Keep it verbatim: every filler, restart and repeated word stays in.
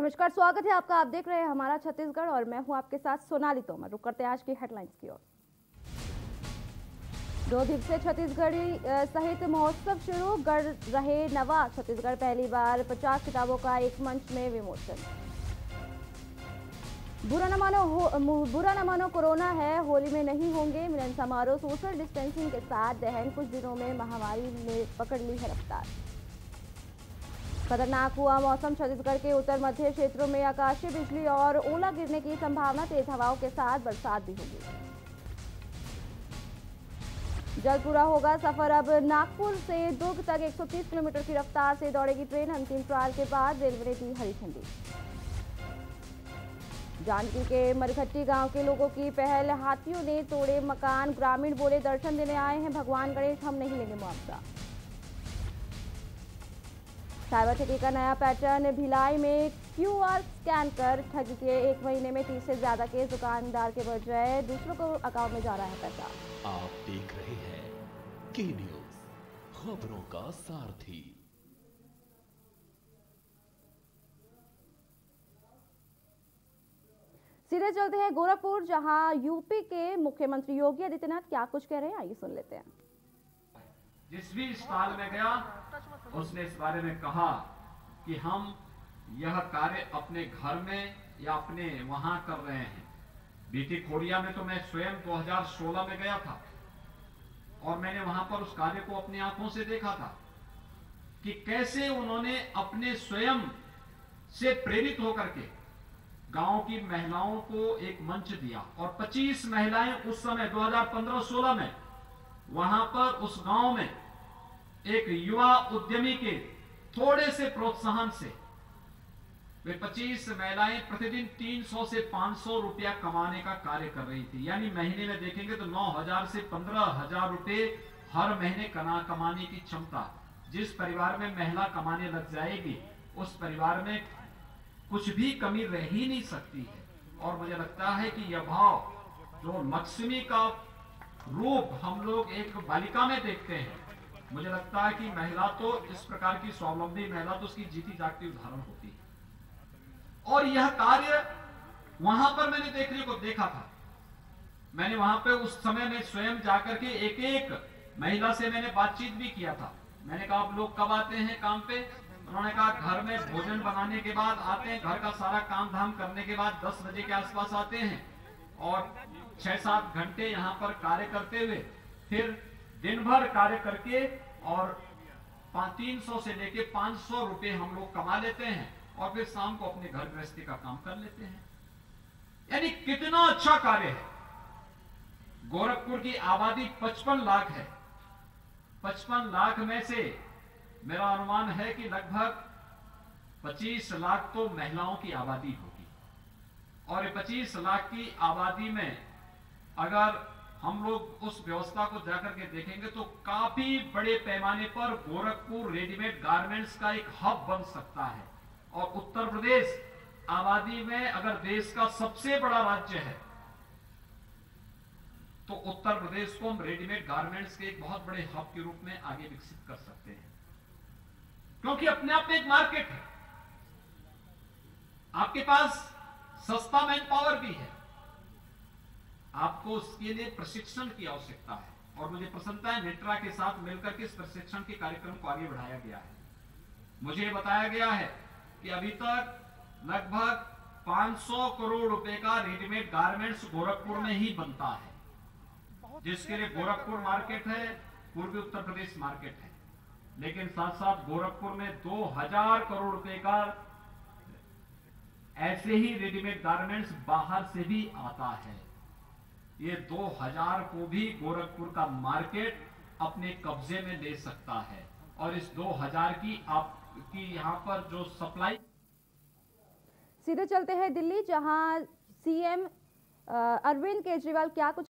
नमस्कार, स्वागत है आपका। आप देख रहे हैं हमारा छत्तीसगढ़ और मैं हूं आपके साथ सोनाली तोमर। रुक करते हैं आज की हेडलाइंस की ओर। दो दिवसीय छत्तीसगढ़ी साहित्य महोत्सव शुरू, गढ़ रहे नवा छत्तीसगढ़। पहली बार पचास किताबों का एक मंच में विमोचन। बुरा न मानो बुरा न मानो कोरोना है, होली में नहीं होंगे मिलन समारोह। सोशल डिस्टेंसिंग के साथ दहन, कुछ दिनों में महामारी ने पकड़ ली है रफ्तार। खतरनाक हुआ मौसम, छत्तीसगढ़ के उत्तर मध्य क्षेत्रों में आकाशीय बिजली और ओला गिरने की संभावना। तेज हवाओं के साथ बरसात भी होगी। जल्द पूरा होगा सफर, अब नागपुर से दुर्ग तक एक सौ तीस किलोमीटर की रफ्तार से दौड़ेगी ट्रेन। अंतिम ट्रायल के बाद रेलवे ने दी हरी झंडी। जानकी के मरघट्टी गांव के लोगों की पहल, हाथियों ने तोड़े मकान। ग्रामीण बोले, दर्शन देने आए हैं भगवान गणेश, हम नहीं लेंगे मुआवजा। साइबर ठगी का नया पैटर्न, भिलाई में क्यूआर स्कैन कर ठगी के एक महीने में तीस से ज्यादा के दुकानदार के बजाय दूसरों को अकाउंट में जा रहा है पैसा। आप देख रहे हैं के न्यूज़, खबरों का सारथी। सीधे चलते हैं गोरखपुर, जहां यूपी के मुख्यमंत्री योगी आदित्यनाथ क्या कुछ कह रहे हैं, आइए सुन लेते हैं। जिस भी स्थान में गया उसने इस बारे में कहा कि हम यह कार्य अपने घर में या अपने वहां कर रहे हैं। बीटी खोड़िया में तो मैं स्वयं दो हज़ार सोलह में गया था और मैंने वहां पर उस कार्य को अपनी आंखों से देखा था कि कैसे उन्होंने अपने स्वयं से प्रेरित होकर के गांव की महिलाओं को एक मंच दिया और पच्चीस महिलाएं उस समय दो हज़ार पंद्रह सोलह में वहां पर उस गांव में एक युवा उद्यमी के थोड़े से प्रोत्साहन से वे पच्चीस महिलाएं प्रतिदिन तीन सौ से पाँच सौ रुपया कमाने का कार्य कर रही थी। यानी महीने में देखेंगे तो नौ हज़ार से पंद्रह हज़ार रुपये हर महीने कमा कमाने की क्षमता जिस परिवार में महिला कमाने लग जाएगी उस परिवार में कुछ भी कमी रह ही नहीं सकती है। और मुझे लगता है कि यह भाव जो लक्ष्मी का रूप हम लोग एक बालिका में देखते हैं, मुझे लगता है कि महिला तो इस प्रकार की स्वावलंबी महिला तो उसकी जीती जागती उदाहरण होती है। और यह कार्य वहां पर मैंने देखने को देखा था। मैंने वहां पे उस समय में स्वयं जाकर के एक एक महिला से मैंने बातचीत भी किया था। मैंने कहा आप लोग कब आते हैं काम पे? उन्होंने कहा घर में भोजन बनाने के बाद आते हैं, घर का सारा काम धाम करने के बाद दस बजे के आसपास आते हैं और छह सात घंटे यहाँ पर कार्य करते हुए फिर दिन भर कार्य करके और तीन सौ से लेके पांच सौ रुपये हम लोग कमा लेते हैं और फिर शाम को अपने घर गृहस्थी का काम कर लेते हैं। यानी कितना अच्छा कार्य है। गोरखपुर की आबादी पचपन लाख है। पचपन लाख में से मेरा अनुमान है कि लगभग पच्चीस लाख तो महिलाओं की आबादी होगी और पच्चीस लाख की आबादी में अगर हम लोग उस व्यवस्था को जाकर के देखेंगे तो काफी बड़े पैमाने पर गोरखपुर रेडीमेड गारमेंट्स का एक हब बन सकता है। और उत्तर प्रदेश आबादी में अगर देश का सबसे बड़ा राज्य है तो उत्तर प्रदेश को हम रेडीमेड गारमेंट्स के एक बहुत बड़े हब के रूप में आगे विकसित कर सकते हैं, क्योंकि अपने आप में एक मार्केट है। आपके पास सस्ता मैन पावर भी है, आपको उसके लिए प्रशिक्षण की आवश्यकता है और मुझे प्रसन्नता है नेत्रा के साथ मिलकर के इस प्रशिक्षण के कार्यक्रम को आगे बढ़ाया गया है। मुझे बताया गया है कि अभी तक लगभग पाँच सौ करोड़ रुपए का रेडीमेड गारमेंट्स गोरखपुर में ही बनता है, जिसके लिए गोरखपुर मार्केट है, पूर्वी उत्तर प्रदेश मार्केट है। लेकिन साथ साथ गोरखपुर में दो हजार करोड़ रुपए का ऐसे ही रेडीमेड गारमेंट्स बाहर से भी आता है। ये दो हज़ार को भी गोरखपुर का मार्केट अपने कब्जे में ले सकता है और इस दो हज़ार की आपकी यहाँ पर जो सप्लाई। सीधे चलते हैं दिल्ली, जहाँ सीएम अरविंद केजरीवाल क्या कुछ